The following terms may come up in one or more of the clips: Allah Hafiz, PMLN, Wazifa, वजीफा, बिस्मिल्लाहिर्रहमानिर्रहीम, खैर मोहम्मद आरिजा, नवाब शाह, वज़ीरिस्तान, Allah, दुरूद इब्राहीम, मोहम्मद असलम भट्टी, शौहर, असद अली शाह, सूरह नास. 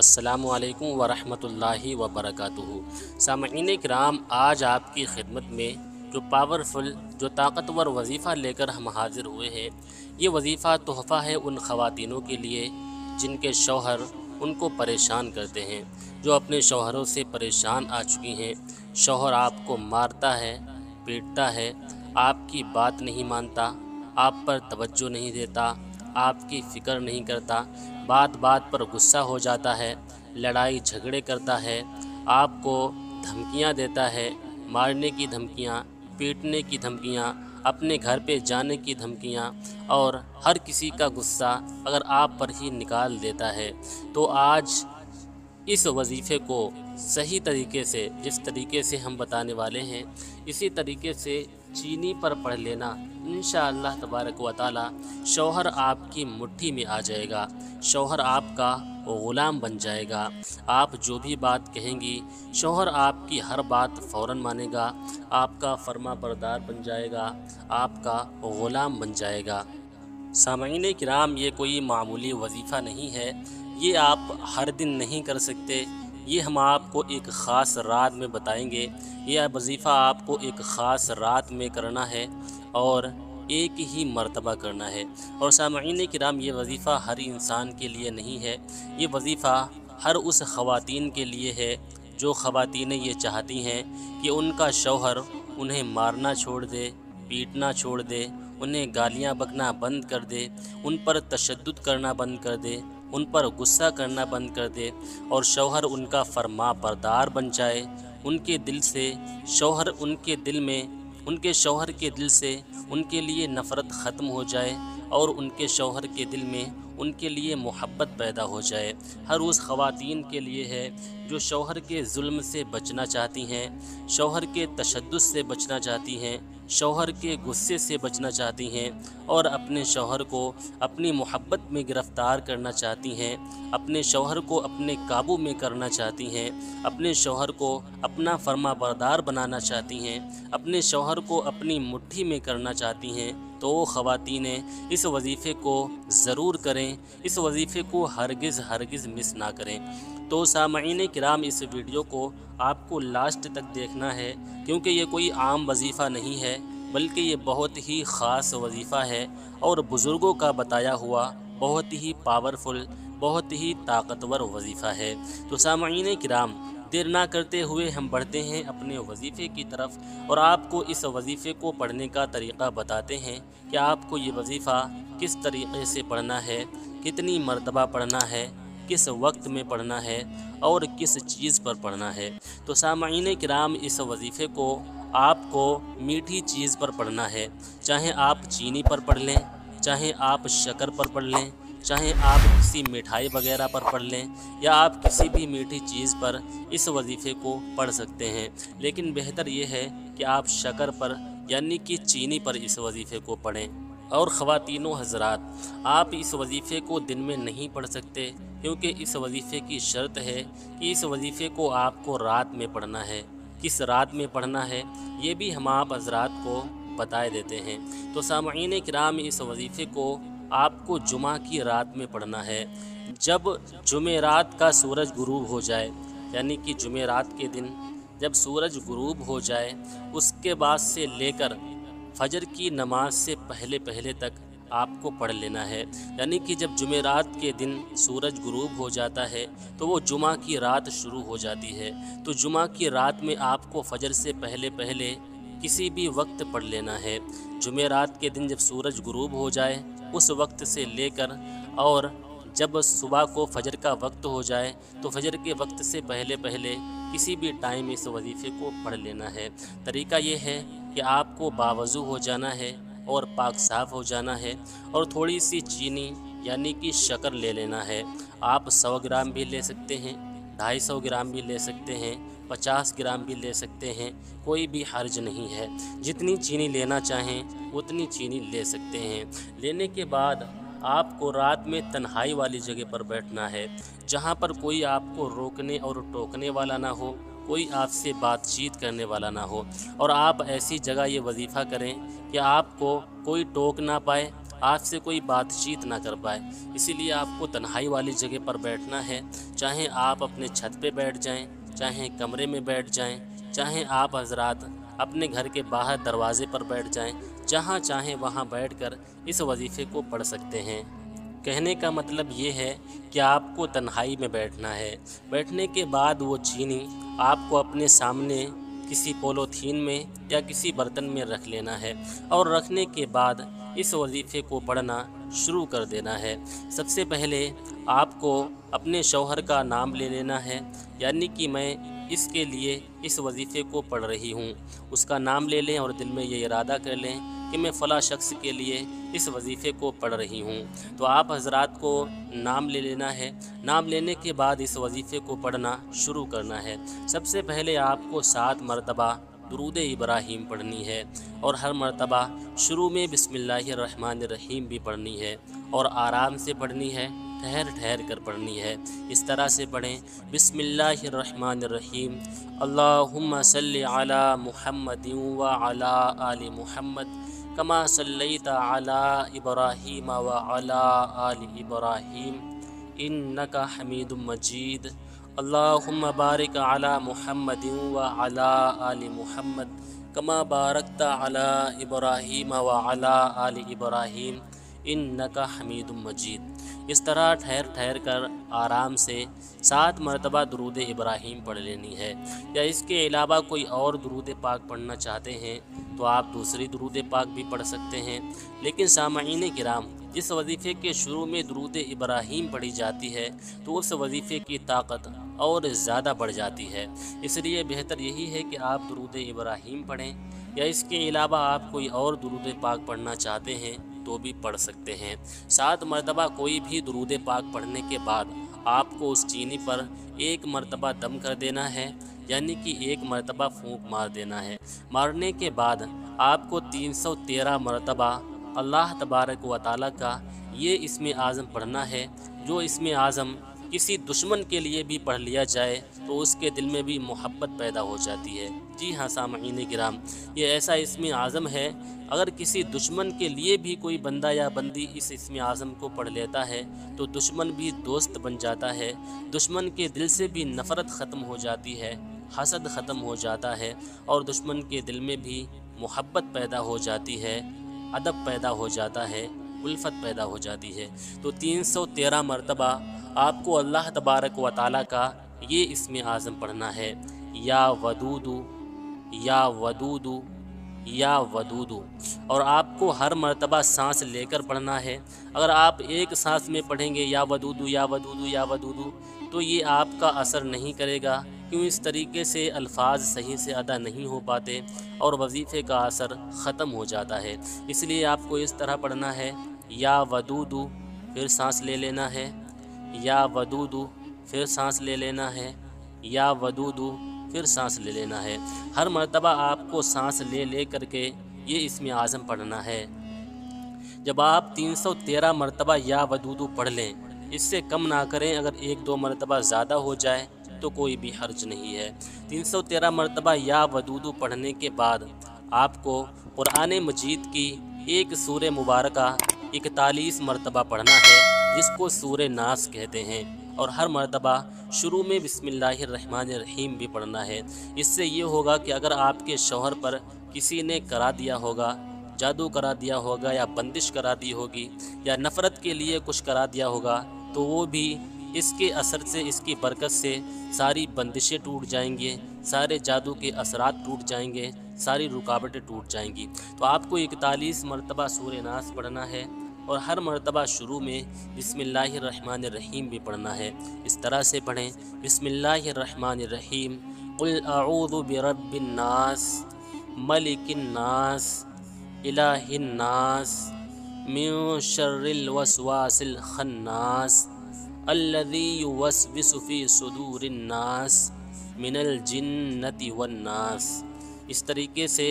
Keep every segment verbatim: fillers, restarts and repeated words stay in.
अस्सलामु अलैकुम वरहमतुल्लाहि वबरकातुहू। सामईन किराम, आज आपकी खिदमत में जो पावरफुल, जो ताकतवर वजीफ़ा लेकर हम हाजिर हुए हैं, ये वजीफ़ा तोहफ़ा है उन ख़वातीनों के लिए जिनके शौहर उनको परेशान करते हैं, जो अपने शौहरों से परेशान आ चुकी हैं। शौहर आपको मारता है, पीटता है, आपकी बात नहीं मानता, आप पर तवज्जो नहीं देता, आपकी फ़िक्र नहीं करता, बात बात पर गुस्सा हो जाता है, लड़ाई झगड़े करता है, आपको धमकियां देता है, मारने की धमकियां, पीटने की धमकियां, अपने घर पे जाने की धमकियां, और हर किसी का गुस्सा अगर आप पर ही निकाल देता है। तो आज इस वजीफ़े को सही तरीके से, जिस तरीके से हम बताने वाले हैं, इसी तरीके से चीनी पर पढ़ लेना, इंशाअल्लाह तबारक व ताला शौहर आपकी मुट्ठी में आ जाएगा, शौहर आपका ग़ुलाम बन जाएगा। आप जो भी बात कहेंगी, शौहर आपकी हर बात फ़ौरन मानेगा, आपका फर्मा बरदार बन जाएगा, आपका ग़ुलाम बन जाएगा। सामईन किराम, ये कोई मामूली वजीफ़ा नहीं है, ये आप हर दिन नहीं कर सकते, ये हम आपको एक ख़ास रात में बताएंगे। यह वजीफ़ा आपको एक ख़ास रात में करना है और एक ही मर्तबा करना है। और सामईन किराम, ये वजीफ़ा हर इंसान के लिए नहीं है, ये वजीफ़ा हर उस ख़वातीन के लिए है जो ख़वातीनें ये चाहती हैं कि उनका शौहर उन्हें मारना छोड़ दे, पीटना छोड़ दे, उन्हें गालियां बकना बंद कर दे, उन पर तशद्दुद करना बंद कर दे, उन पर गुस्सा करना बंद कर दे, और शौहर उनका फरमा बरदार बन जाए। उनके दिल से शौहर उनके दिल में उनके शौहर के दिल से उनके लिए नफ़रत ख़त्म हो जाए और उनके शौहर के दिल में उनके लिए मोहब्बत पैदा हो जाए। हर उस ख़वातीन के लिए है जो शौहर के जुल्म से बचना चाहती हैं, शौहर के तशद्दुद से बचना चाहती हैं, शौहर के गुस्से से बचना चाहती हैं, और अपने शौहर को अपनी मोहब्बत में गिरफ़्तार करना चाहती हैं, अपने शौहर को अपने काबू में करना चाहती हैं, अपने शौहर को अपना फर्मा बरदार बनाना चाहती हैं, अपने शौहर को अपनी मुट्ठी में करना चाहती हैं। तो ख़वातीनें इस वजीफ़े को ज़रूर करें, इस वजीफ़े को हरगिज़ हरगिज़ मिस ना करें। तो सामईन किराम, इस वीडियो को आपको लास्ट तक देखना है, क्योंकि ये कोई आम वजीफ़ा नहीं है, बल्कि ये बहुत ही ख़ास वजीफ़ा है और बुज़ुर्गों का बताया हुआ बहुत ही पावरफुल, बहुत ही ताकतवर वजीफ़ा है। तो सामईन किराम, देर ना करते हुए हम बढ़ते हैं अपने वजीफ़े की तरफ और आपको इस वजीफ़े को पढ़ने का तरीक़ा बताते हैं कि आपको ये वजीफ़ा किस तरीक़े से पढ़ना है, कितनी मरतबा पढ़ना है, किस वक्त में पढ़ना है और किस चीज़ पर पढ़ना है। तो सामईन किराम, इस वजीफ़े को आपको मीठी चीज़ पर पढ़ना है, चाहे आप चीनी पर पढ़ लें, चाहे आप शक्कर पर पढ़ लें, चाहे आप किसी मिठाई वगैरह पर पढ़ लें, या आप किसी भी मीठी चीज़ पर इस वजीफ़े को पढ़ सकते हैं, लेकिन बेहतर ये है कि आप शक्कर पर यानी कि चीनी पर इस वजीफ़े को पढ़ें। और ख़वातीनों हज़रात, आप इस वजीफ़े को दिन में नहीं पढ़ सकते, क्योंकि इस वजीफ़े की शर्त है कि इस वजीफ़े को आपको रात में पढ़ना है। किस रात में पढ़ना है ये भी हम आप हज़रात को बताए देते हैं। तो सामईन किराम, इस वजीफ़े को आपको जुमा की रात में पढ़ना है, जब जुमेरात का सूरज गुरूब हो जाए, यानी कि जुमेरात के दिन जब सूरज गुरूब हो जाए, उसके बाद से लेकर फजर की नमाज से पहले पहले तक आपको पढ़ लेना है। यानी कि जब जुमेरात के दिन सूरज गुरूब हो जाता है तो वो जुमा की रात शुरू हो जाती है। तो जुमा की रात में आपको फजर से पहले पहले किसी भी वक्त पढ़ लेना है। जुमेरात के दिन जब सूरज गुरूब हो जाए, उस वक्त से लेकर और जब सुबह को फजर का वक्त हो जाए, तो फजर के वक्त से पहले पहले किसी भी टाइम इस वजीफ़े को पढ़ लेना है। तरीका ये है कि आपको बावज़ू हो जाना है और पाक साफ़ हो जाना है, और थोड़ी सी चीनी यानी कि शक्कर ले लेना है। आप सौ ग्राम भी ले सकते हैं, ढाई सौ ग्राम भी ले सकते हैं, पचास ग्राम भी ले सकते हैं, कोई भी हर्ज नहीं है। जितनी चीनी लेना चाहें उतनी चीनी ले सकते हैं। लेने के बाद आपको रात में तन्हाई वाली जगह पर बैठना है, जहां पर कोई आपको रोकने और टोकने वाला ना हो, कोई आपसे बातचीत करने वाला ना हो, और आप ऐसी जगह ये वजीफ़ा करें कि आपको कोई टोक ना पाए, आपसे कोई बातचीत ना कर पाए। इसीलिए आपको तन्हाई वाली जगह पर बैठना है, चाहे आप अपने छत पे बैठ जाएं, चाहे कमरे में बैठ जाएं, चाहे आप हजरात अपने घर के बाहर दरवाजे पर बैठ जाएं, जहां चाहें वहां बैठकर इस वजीफ़े को पढ़ सकते हैं। कहने का मतलब ये है कि आपको तन्हाई में बैठना है। बैठने के बाद वो चीनी आपको अपने सामने किसी पोलोथीन में या किसी बर्तन में रख लेना है और रखने के बाद इस वजीफ़े को पढ़ना शुरू कर देना है। सबसे पहले आपको अपने शौहर का नाम ले लेना है, यानी कि मैं इसके लिए इस वजीफ़े को पढ़ रही हूँ। उसका नाम ले लें और दिल में ये इरादा कर लें कि मैं फ़ला शख्स के लिए इस वजीफ़े को पढ़ रही हूँ। तो आप हजरात को नाम ले लेना है। नाम लेने के बाद इस वजीफ़े को पढ़ना शुरू करना है। सबसे पहले आपको सात मरतबा दुरूद इब्राहिम पढ़नी है और हर मरतबा शुरू में बिस्मिल्लाहिर्रहमानिर्रहीम भी पढ़नी है और आराम से पढ़नी है, ठहर ठहर कर पढ़नी है। इस तरह से पढ़ें, बिस्मिल्लाहिर्रहमानिर्रहीम, अल्लाहुम्मा सल्लि अला मुहम्मद व अला आलि मुहम्मद कमा सल्लैता अला इब्राहीम व अला आलि इब्राहीम इन्नका हमीदुम मजीद, अल्लाहुम्मा बारिक अला मुहम्मद व अला आलि मुहम्मद कमा बारकता अला इब्राहीम व अला आलि इब्राहीम इन्नका हमीदुम मजीद। इस तरह ठहर ठहर कर आराम से सात मरतबा दुरूद इब्राहीम पढ़ लेनी है। या इसके अलावा कोई और दुरूद पाक पढ़ना चाहते हैं तो आप दूसरी दुरूद पाक भी पढ़ सकते हैं। लेकिन सामईन किराम, जिस वजीफ़े के शुरू में दुरूद इब्राहीम पढ़ी जाती है तो उस वजीफ़े की ताकत और ज़्यादा बढ़ जाती है। इसलिए बेहतर यही है कि आप दुरूद इब्राहीम पढ़ें, या इसके अलावा आप कोई और दुरूद पाक पढ़ना चाहते हैं तो भी पढ़ सकते हैं। सात मरतबा कोई भी दुरूद पाक पढ़ने के बाद आपको उस चीनी पर एक मरतबा दम कर देना है, यानी कि एक मरतबा फूंक मार देना है। मारने के बाद आपको तीन सौ तेरह मरतबा अल्लाह तबारक व ताला का ये इसमें आज़म पढ़ना है। जो इसमें आज़म किसी दुश्मन के लिए भी पढ़ लिया जाए तो उसके दिल में भी मोहब्बत पैदा हो जाती है। जी हाँ सामईन किराम, ये ऐसा इसमें आज़म है, अगर किसी दुश्मन के लिए भी कोई बंदा या बंदी इस इसमें आज़म को पढ़ लेता है तो दुश्मन भी दोस्त बन जाता है, दुश्मन के दिल से भी नफ़रत ख़त्म हो जाती है, हसद ख़त्म हो जाता है और दुश्मन के दिल में भी मोहब्बत पैदा हो जाती है, अदब पैदा हो जाता है, उल्फत पैदा हो जाती है। तो तीन सौ तेरह मरतबा आपको अल्लाह तबारक व ताला का ये इसमें आज़म पढ़ना है, या वदूदू या वदूदू या वदूदू। और आपको हर मरतबा सांस लेकर पढ़ना है। अगर आप एक सांस में पढ़ेंगे या वदूदू या वदूदू या वदूदू तो ये आपका असर नहीं करेगा, क्यों इस तरीके से अल्फाज सही से अदा नहीं हो पाते और वजीफ़े का असर ख़त्म हो जाता है। इसलिए आपको इस तरह पढ़ना है, या वदूदू, फिर सांस ले लेना है, या वदूदू, फिर सांस ले लेना है, या वदूदू, फिर सांस ले लेना है। हर मरतबा आपको सांस ले ले कर के ये इसमें आज़म पढ़ना है। जब आप तीन सौ तेरह मरतबा या वदूदू पढ़ लें, इससे कम ना करें। अगर एक दो मरतबा ज़्यादा हो जाए तो कोई भी हर्ज नहीं है। तीन सौ तेरह मरतबा या वदूदू पढ़ने के बाद आपको कुरान मजीद की एक सूरह मुबारका इकतालीस मरतबा पढ़ना है, जिसको सूरह नास कहते हैं। और हर मरतबा शुरू में बिस्मिल्लाहिर्रहमानिर्रहीम भी पढ़ना है। इससे ये होगा कि अगर आपके शौहर पर किसी ने करा दिया होगा, जादू करा दिया होगा, या बंदिश करा दी होगी, या नफ़रत के लिए कुछ करा दिया होगा, तो वो भी इसके असर से, इसकी बरकत से सारी बंदिशें टूट जाएंगी, सारे जादू के असरात टूट जाएंगे, सारी रुकावटें टूट जाएंगी। तो आपको इकतालीस मरतबा सूरह नास पढ़ना है और हर मरतबा शुरू में बिस्मिल्लाहिर्रहमानिर्रहीम भी पढ़ना है। इस तरह से पढ़ें, बिस्मिल्लाहिर्रहमानिर्रहीम, कुल अऊज़ु बिरब्बिन नास, मलिकिन नास, इलाहिन नास, मिन शर्रिल वस्वासिल खन्नास, अल्लज़ी युवस्विसु फ़ी सुदूरिन नास, मिनल जिन्नति वन्नास। इस तरीके से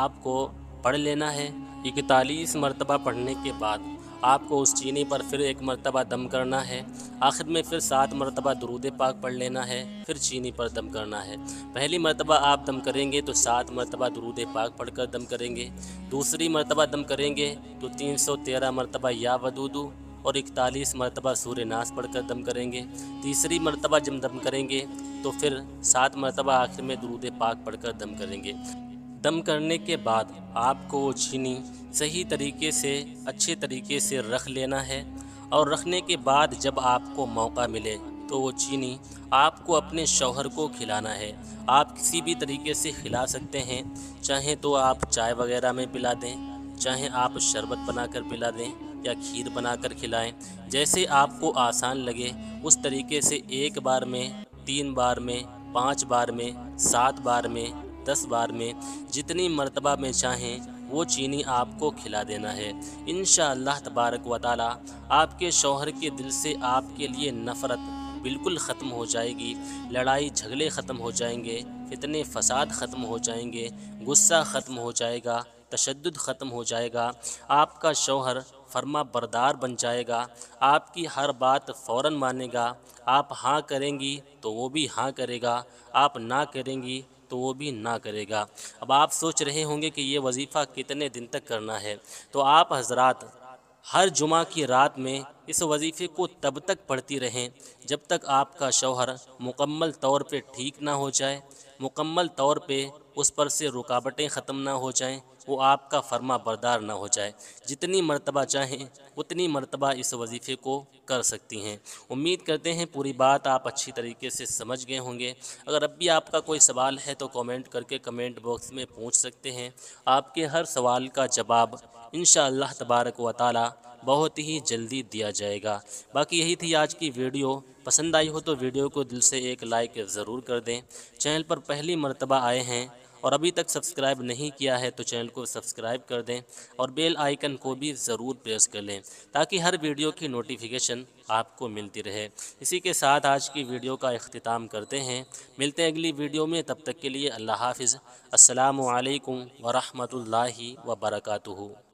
आपको पढ़ लेना है। इकतालीस मरतबा पढ़ने के बाद आपको उस चीनी पर फिर एक मरतबा दम करना है। आखिर में फिर सात मरतबा दुरूद पाक पढ़ लेना है, फिर चीनी पर दम करना है। पहली मरतबा आप दम करेंगे तो सात मरतबा दुरूद पाक पढ़ कर दम करेंगे, दूसरी मरतबा दम करेंगे तो तीन सौ तेरह मरतबा या वदूदू और इकतालीस मरतबा सूर्य नास पढ़ कर दम करेंगे। तीसरी मरतबा जब दम करेंगे तो फिर सात मरतबा आखिर में दुरूद पाक पढ़ कर दम करेंगे। दम करने के बाद आपको वो चीनी सही तरीके से अच्छे तरीके से रख लेना है और रखने के बाद जब आपको मौका मिले तो वो चीनी आपको अपने शौहर को खिलाना है। आप किसी भी तरीके से खिला सकते हैं, चाहे तो आप चाय वगैरह में पिला दें, चाहे आप शरबत बनाकर पिला दें या खीर बनाकर खिलाएं, जैसे आपको आसान लगे उस तरीके से एक बार में, तीन बार में, पाँच बार में, सात बार में, दस बार में जितनी मरतबा में चाहें वो चीनी आपको खिला देना है। इंशाअल्लाह तबारक व ताला आपके शौहर के दिल से आपके लिए नफ़रत बिल्कुल ख़त्म हो जाएगी, लड़ाई झगड़े ख़त्म हो जाएंगे, इतने फसाद ख़त्म हो जाएंगे, गुस्सा ख़त्म हो जाएगा, तशद्दुद ख़त्म हो जाएगा। आपका शौहर फर्मा बरदार बन जाएगा, आपकी हर बात फ़ौरन मानेगा। आप हाँ करेंगी तो वो भी हाँ करेगा, आप ना करेंगी तो वो भी ना करेगा। अब आप सोच रहे होंगे कि ये वजीफ़ा कितने दिन तक करना है, तो आप हजरात हर जुमा की रात में इस वजीफ़े को तब तक पढ़ती रहें जब तक आपका शौहर मुकम्मल तौर पे ठीक ना हो जाए, मुकम्मल तौर पे उस पर से रुकावटें ख़त्म ना हो जाएं, वो आपका फर्मा बरदार ना हो जाए। जितनी मरतबा चाहें उतनी मरतबा इस वजीफ़े को कर सकती हैं। उम्मीद करते हैं पूरी बात आप अच्छी तरीके से समझ गए होंगे। अगर अब भी आपका कोई सवाल है तो कमेंट करके कमेंट बॉक्स में पूछ सकते हैं। आपके हर सवाल का जवाब इंशाअल्लाह तबारक व ताला बहुत ही जल्दी दिया जाएगा। बाकी यही थी आज की वीडियो, पसंद आई हो तो वीडियो को दिल से एक लाइक ज़रूर कर दें। चैनल पर पहली मरतबा आए हैं और अभी तक सब्सक्राइब नहीं किया है तो चैनल को सब्सक्राइब कर दें और बेल आइकन को भी ज़रूर प्रेस कर लें ताकि हर वीडियो की नोटिफिकेशन आपको मिलती रहे। इसी के साथ आज की वीडियो का इख्तिताम करते हैं। मिलते हैं अगली वीडियो में, तब तक के लिए अल्लाह हाफिज़। अस्सलामु अलैकुम व रहमतुल्लाहि व बरकातुहू।